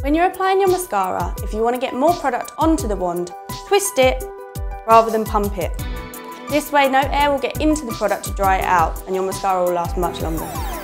When you're applying your mascara, if you want to get more product onto the wand, twist it rather than pump it. This way no air will get into the product to dry it out and your mascara will last much longer.